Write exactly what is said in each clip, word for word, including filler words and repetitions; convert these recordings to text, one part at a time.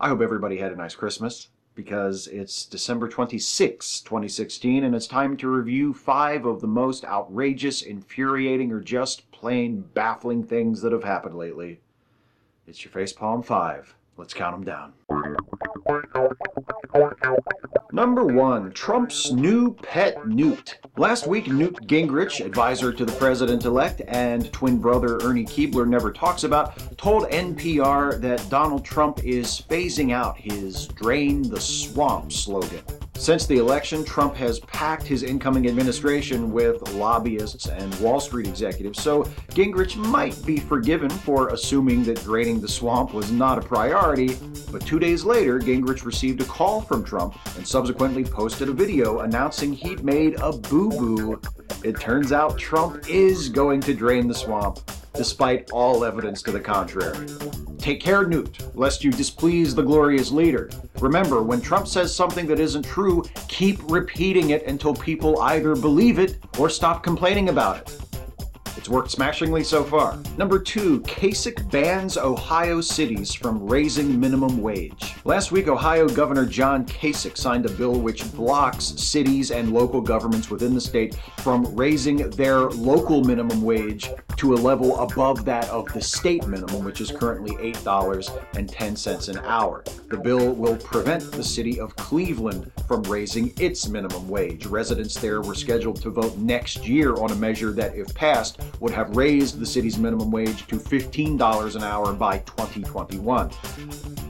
I hope everybody had a nice Christmas, because it's December twenty-sixth, twenty sixteen, and it's time to review five of the most outrageous, infuriating, or just plain baffling things that have happened lately. It's your Facepalm Five. Let's count them down. Number one, Trump's new pet Newt. Last week, Newt Gingrich, advisor to the president-elect and twin brother Ernie Keebler never talks about, told N P R that Donald Trump is phasing out his "Drain the Swamp" slogan. Since the election, Trump has packed his incoming administration with lobbyists and Wall Street executives, so Gingrich might be forgiven for assuming that draining the swamp was not a priority, but two days later, Gingrich received a call from Trump and subsequently posted a video announcing he'd made a boo-boo. It turns out Trump is going to drain the swamp, despite all evidence to the contrary. Take care, Newt, lest you displease the glorious leader. Remember, when Trump says something that isn't true, keep repeating it until people either believe it or stop complaining about it. It's worked smashingly so far. Number two, Kasich bans Ohio cities from raising minimum wage. Last week, Ohio Governor John Kasich signed a bill which blocks cities and local governments within the state from raising their local minimum wage to a level above that of the state minimum, which is currently eight dollars and ten cents an hour. The bill will prevent the city of Cleveland from raising its minimum wage. Residents there were scheduled to vote next year on a measure that, if passed, would have raised the city's minimum wage to fifteen dollars an hour by twenty twenty-one.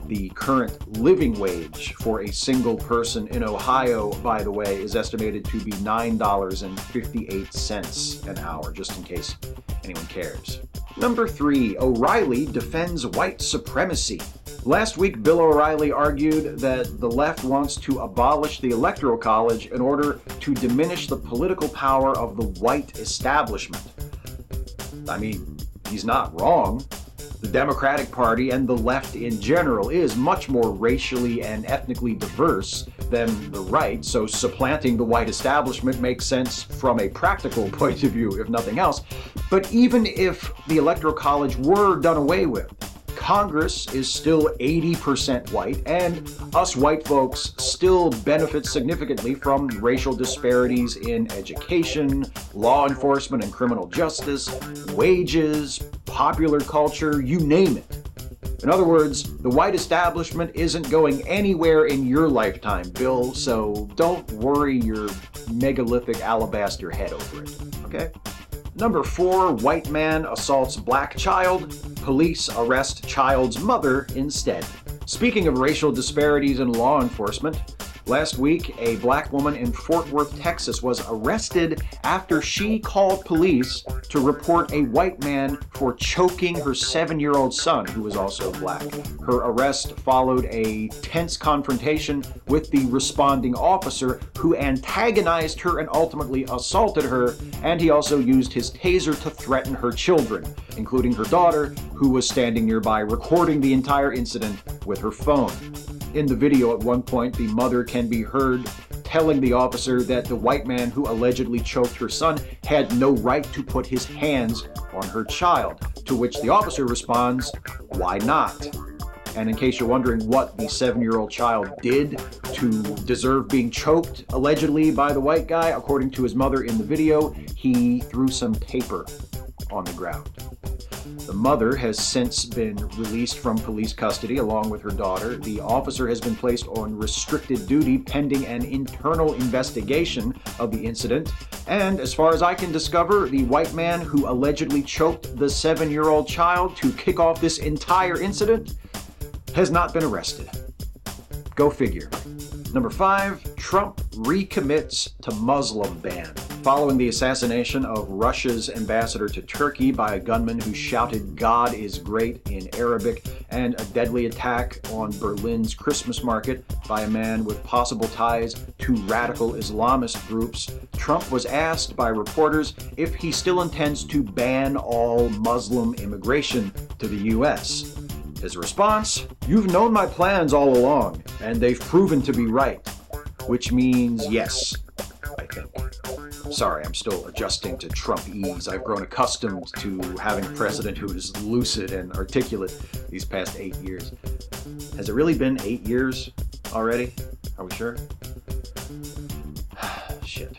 The current living wage for a single person in Ohio, by the way, is estimated to be nine dollars and fifty-eight cents an hour, just in case anyone cares. Number three, O'Reilly defends white supremacy. Last week, Bill O'Reilly argued that the left wants to abolish the Electoral College in order to diminish the political power of the white establishment. I mean, he's not wrong. The Democratic Party and the left in general is much more racially and ethnically diverse than the right, so supplanting the white establishment makes sense from a practical point of view, if nothing else. But even if the Electoral College were done away with, Congress is still eighty percent white, and us white folks still benefit significantly from racial disparities in education, law enforcement and criminal justice, wages, popular culture, you name it. In other words, the white establishment isn't going anywhere in your lifetime, Bill, so don't worry your megalithic alabaster head over it, okay? Number four, white man assaults black child. Police arrest child's mother instead. Speaking of racial disparities in law enforcement, last week, a black woman in Fort Worth, Texas was arrested after she called police to report a white man for choking her seven-year-old son, who was also black. Her arrest followed a tense confrontation with the responding officer, who antagonized her and ultimately assaulted her, and he also used his taser to threaten her children, including her daughter, who was standing nearby recording the entire incident with her phone. In the video at one point, the mother can be heard telling the officer that the white man who allegedly choked her son had no right to put his hands on her child, to which the officer responds, "Why not?" And in case you're wondering what the seven-year-old child did to deserve being choked, allegedly, by the white guy, according to his mother in the video, he threw some paper on the ground. The mother has since been released from police custody along with her daughter. The officer has been placed on restricted duty pending an internal investigation of the incident. And as far as I can discover, the white man who allegedly choked the seven-year-old child to kick off this entire incident has not been arrested. Go figure. Number five, Trump recommits to Muslim ban. Following the assassination of Russia's ambassador to Turkey by a gunman who shouted "God is great" in Arabic, and a deadly attack on Berlin's Christmas market by a man with possible ties to radical Islamist groups, Trump was asked by reporters if he still intends to ban all Muslim immigration to the U S. His response, "You've known my plans all along, and they've proven to be right," which means yes, I think. Sorry, I'm still adjusting to Trump-ese. I've grown accustomed to having a president who is lucid and articulate these past eight years. Has it really been eight years already? Are we sure? Shit.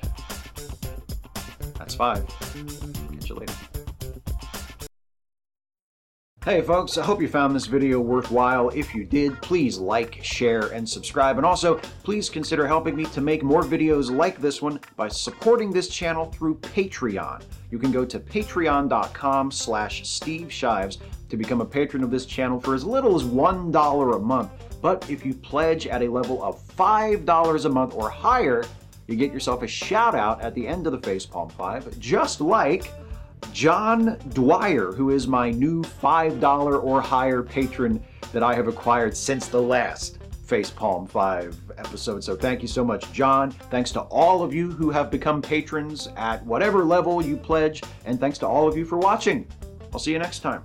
That's five. Catch you later. Hey folks, I hope you found this video worthwhile. If you did, please like, share, and subscribe. And also, please consider helping me to make more videos like this one by supporting this channel through Patreon. You can go to patreon.com slash Steve Shives to become a patron of this channel for as little as one dollar a month. But if you pledge at a level of five dollars a month or higher, you get yourself a shout out at the end of the Facepalm Five, just like John Dwyer, who is my new five dollars or higher patron that I have acquired since the last Facepalm Five episode. So thank you so much, John. Thanks to all of you who have become patrons at whatever level you pledge, and thanks to all of you for watching. I'll see you next time.